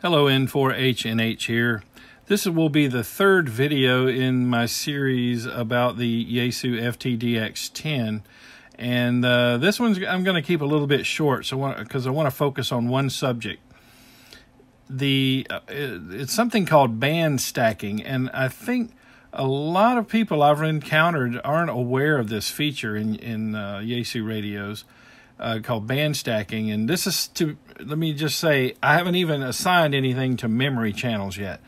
Hello, N4HNH here. This will be the third video in my series about the Yaesu FTDX10, and this one's I'm going to keep a little bit short, so because I want to focus on one subject. It's something called band stacking, and I think a lot of people I've encountered aren't aware of this feature in Yaesu radios. Called band stacking, and this is to, let me just say, I haven't even assigned anything to memory channels yet.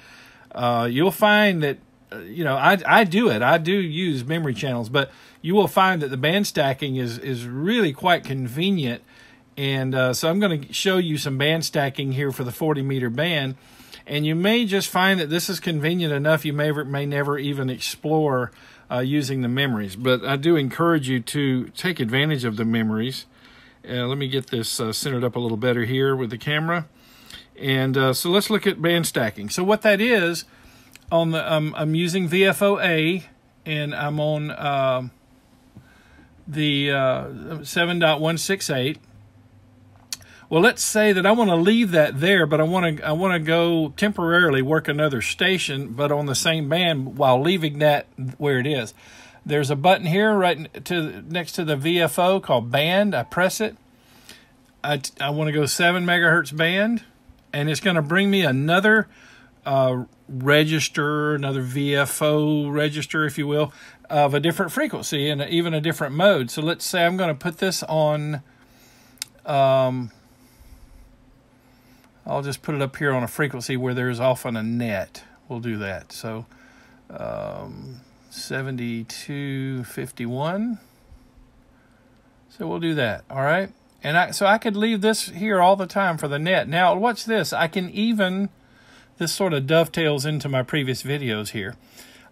You'll find that, you know, I do use memory channels, but you will find that the band stacking is really quite convenient, and so I'm going to show you some band stacking here for the 40-meter band, and you may just find that this is convenient enough you may never even explore using the memories, but I do encourage you to take advantage of the memories. Let me get this centered up a little better here with the camera. And so let's look at band stacking. So what that is, on the I'm using VFOA, and I'm on the 7.168. Well, let's say that I want to leave that there, but I want to go temporarily work another station, but on the same band while leaving that where it is. There's a button here right next to the VFO called band. I press it. I want to go 7 megahertz band, and it's going to bring me another register, another VFO register, if you will, of a different frequency and even a different mode. So let's say I'm going to put this on, I'll just put it up here on a frequency where there's often a net. We'll do that. So 7251. So we'll do that. All right. And so I could leave this here all the time for the net. Now watch this. I can even, this sort of dovetails into my previous videos here.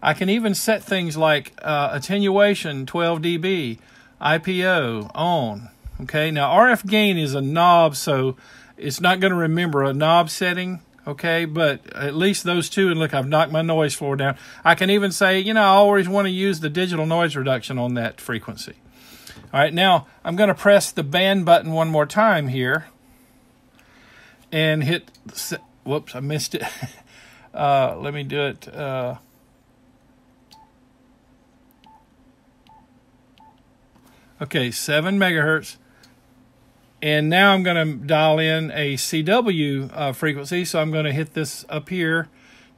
I can even set things like attenuation 12 dB, IPO on. Okay. Now RF gain is a knob, so it's not going to remember a knob setting. Okay, but at least those two, and look, I've knocked my noise floor down. I can even say, you know, I always want to use the digital noise reduction on that frequency. All right, now I'm going to press the band button one more time here and hit, whoops, I missed it. Let me do it. Okay, 7 megahertz. And now I'm going to dial in a CW frequency, so I'm going to hit this up here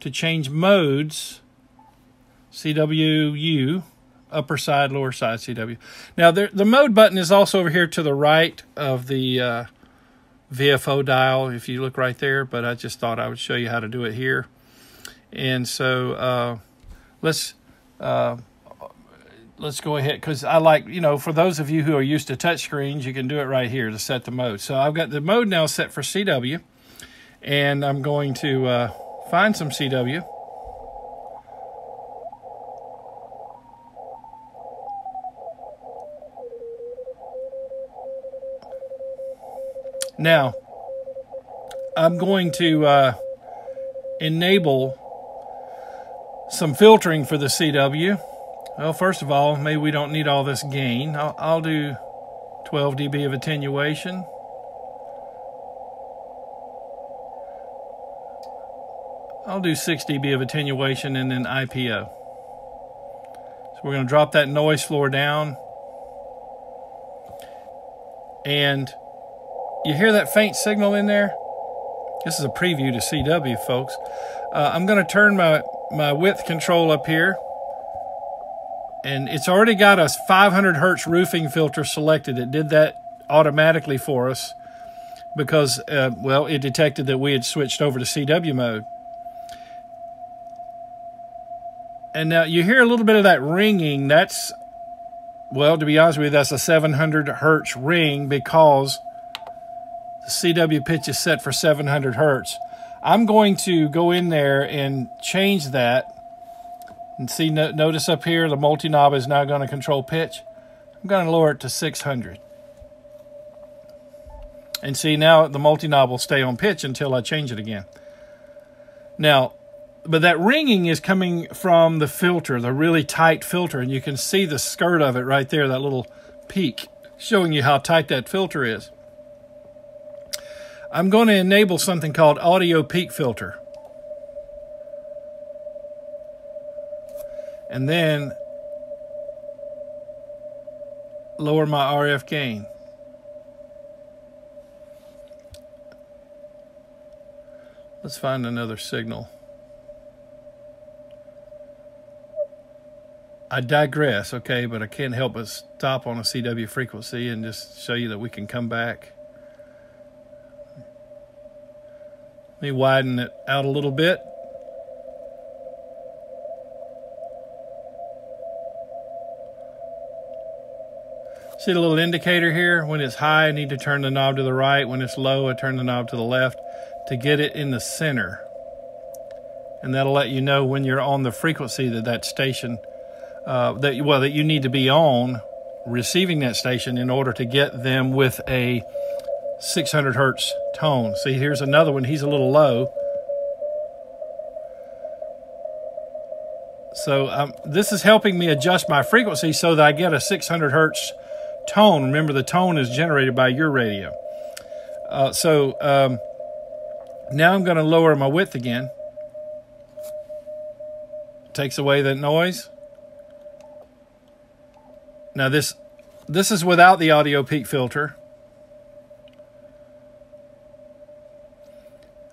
to change modes, CWU, upper side, lower side, CW. Now, the mode button is also over here to the right of the VFO dial, if you look right there, but I just thought I would show you how to do it here. And so let's go ahead, because I like, you know, for those of you who are used to touch screens, you can do it right here to set the mode. So I've got the mode now set for CW, and I'm going to find some CW. Now, I'm going to enable some filtering for the CW. Well, first of all, maybe we don't need all this gain. I'll do 12 dB of attenuation. I'll do 6 dB of attenuation and then IPO. So we're going to drop that noise floor down. And you hear that faint signal in there? This is a preview to CW, folks. I'm going to turn my width control up here. And it's already got a 500 hertz roofing filter selected. It did that automatically for us because, well, it detected that we had switched over to CW mode. And now you hear a little bit of that ringing. That's, well, to be honest with you, that's a 700 hertz ring because the CW pitch is set for 700 hertz. I'm going to go in there and change that. And see, notice up here, the multi-knob is now going to control pitch. I'm going to lower it to 600. And see, now the multi-knob will stay on pitch until I change it again. Now, but that ringing is coming from the filter, the really tight filter. And you can see the skirt of it right there, that little peak, showing you how tight that filter is. I'm going to enable something called audio peak filter. And then lower my RF gain. Let's find another signal. I digress, okay, but I can't help but stop on a CW frequency and just show you that we can come back. Let me widen it out a little bit. See the little indicator here? When it's high, I need to turn the knob to the right. When it's low, I turn the knob to the left to get it in the center. And that'll let you know when you're on the frequency that that station that you need to be on receiving that station in order to get them with a 600 hertz tone. See, here's another one. He's a little low. So this is helping me adjust my frequency so that I get a 600 hertz tone. Remember, the tone is generated by your radio. Now I'm going to lower my width again. Takes away that noise. Now this is without the audio peak filter.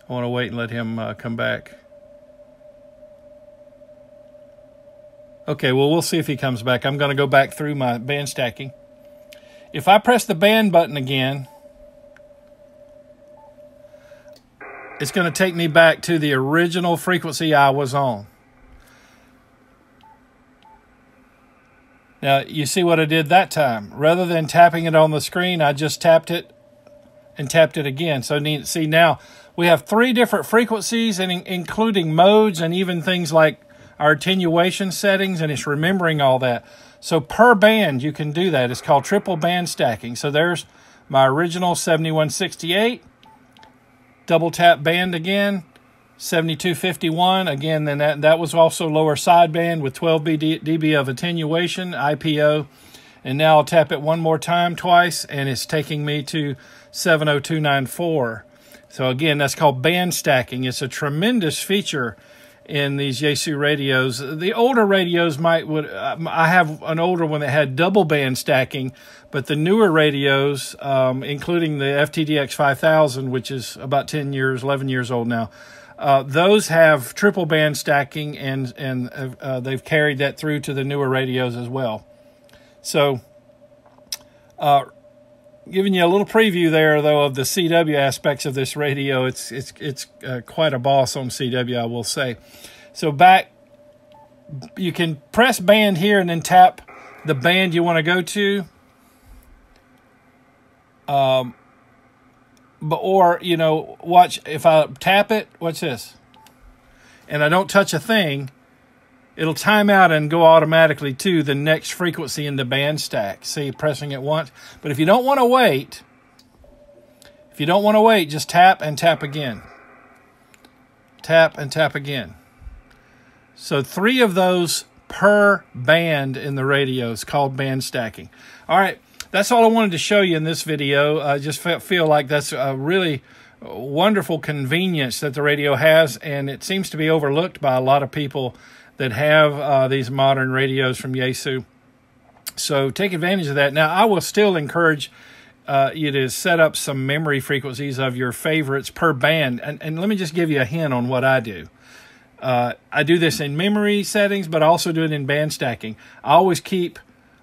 I want to wait and let him come back. Okay, well, we'll see if he comes back. I'm going to go back through my band stacking. If I press the band button again, it's going to take me back to the original frequency I was on. Now, you see what I did that time. Rather than tapping it on the screen, I just tapped it and tapped it again. So see, now we have three different frequencies, and including modes and even things like our attenuation settings, and it's remembering all that. So per band, you can do that. It's called triple band stacking. So there's my original 7168. Double tap band again, 7251. Again, then that was also lower sideband with 12 dB of attenuation, IPO. And now I'll tap it one more time, twice, and it's taking me to 70294. So again, that's called band stacking. It's a tremendous feature in these Yaesu radios. The older radios I have an older one that had double band stacking, but the newer radios, including the FTDX5000, which is about 10 years, 11 years old now, those have triple band stacking, and they've carried that through to the newer radios as well. So, giving you a little preview there, though, of the CW aspects of this radio. It's quite a boss on CW, I will say. So back, you can press band here and then tap the band you want to go to. Watch, if I tap it, watch this. And I don't touch a thing, it'll time out and go automatically to the next frequency in the band stack. See, pressing it once. But if you don't want to wait, just tap and tap again. Tap and tap again. So three of those per band in the radio is called band stacking. All right, that's all I wanted to show you in this video. I just feel like that's a really wonderful convenience that the radio has, and it seems to be overlooked by a lot of people that have these modern radios from Yaesu. So take advantage of that. Now, I will still encourage you to set up some memory frequencies of your favorites per band. And let me just give you a hint on what I do. I do this in memory settings, but I also do it in band stacking. I always keep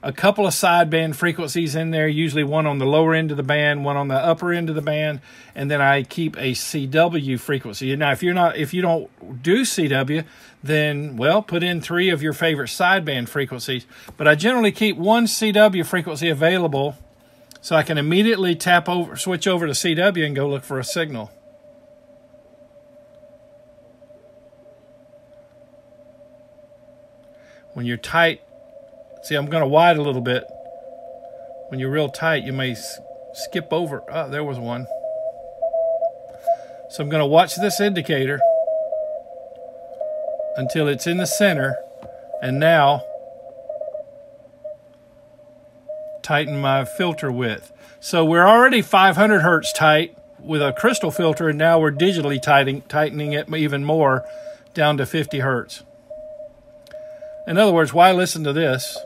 a couple of sideband frequencies in there, usually one on the lower end of the band, one on the upper end of the band, and then I keep a CW frequency. Now, if you don't do CW, then, well, put in three of your favorite sideband frequencies. But I generally keep one CW frequency available so I can immediately switch over to CW and go look for a signal. When you're tight, see, I'm going to wide a little bit. When you're real tight, you may skip over. Oh, there was one. So I'm going to watch this indicator until it's in the center. And now, tighten my filter width. So we're already 500 hertz tight with a crystal filter, and now we're digitally tightening it even more down to 50 hertz. In other words, why listen to this?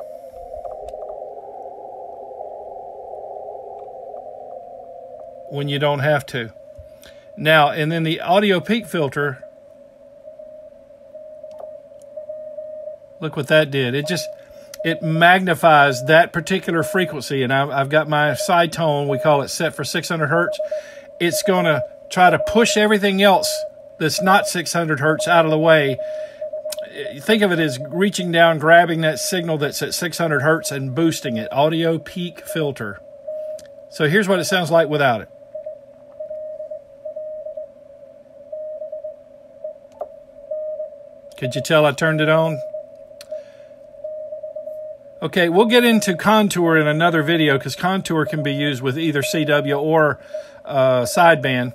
When you don't have to. Now, and then the audio peak filter, look what that did. It magnifies that particular frequency, and I've got my side tone, we call it, set for 600 hertz. It's going to try to push everything else that's not 600 hertz out of the way. Think of it as reaching down, grabbing that signal that's at 600 hertz and boosting it. Audio peak filter. So here's what it sounds like without it. Could you tell I turned it on? Okay, we'll get into contour in another video because contour can be used with either CW or sideband.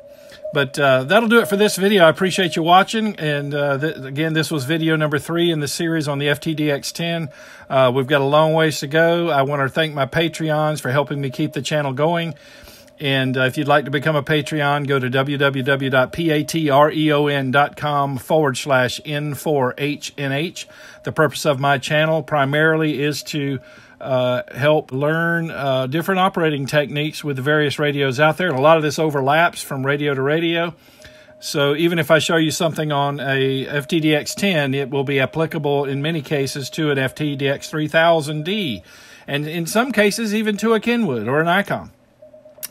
But that'll do it for this video. I appreciate you watching. And again, this was video number 3 in the series on the FTDX10. We've got a long ways to go. I want to thank my Patreons for helping me keep the channel going. And if you'd like to become a Patreon, go to www.patreon.com/N4HNH. The purpose of my channel primarily is to help learn different operating techniques with the various radios out there. And a lot of this overlaps from radio to radio. So even if I show you something on a FTDX10, it will be applicable in many cases to an FTDX3000D. And in some cases, even to a Kenwood or an ICOM.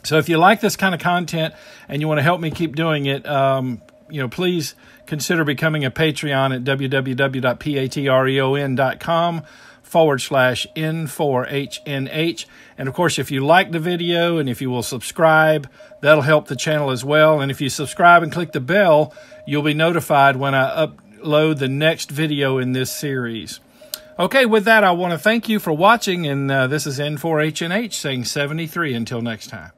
So if you like this kind of content and you want to help me keep doing it, you know, please consider becoming a Patreon at www.patreon.com/N4HNH. And of course, if you like the video and if you will subscribe, that'll help the channel as well. And if you subscribe and click the bell, you'll be notified when I upload the next video in this series. Okay, with that, I want to thank you for watching, and this is N4HNH saying 73 until next time.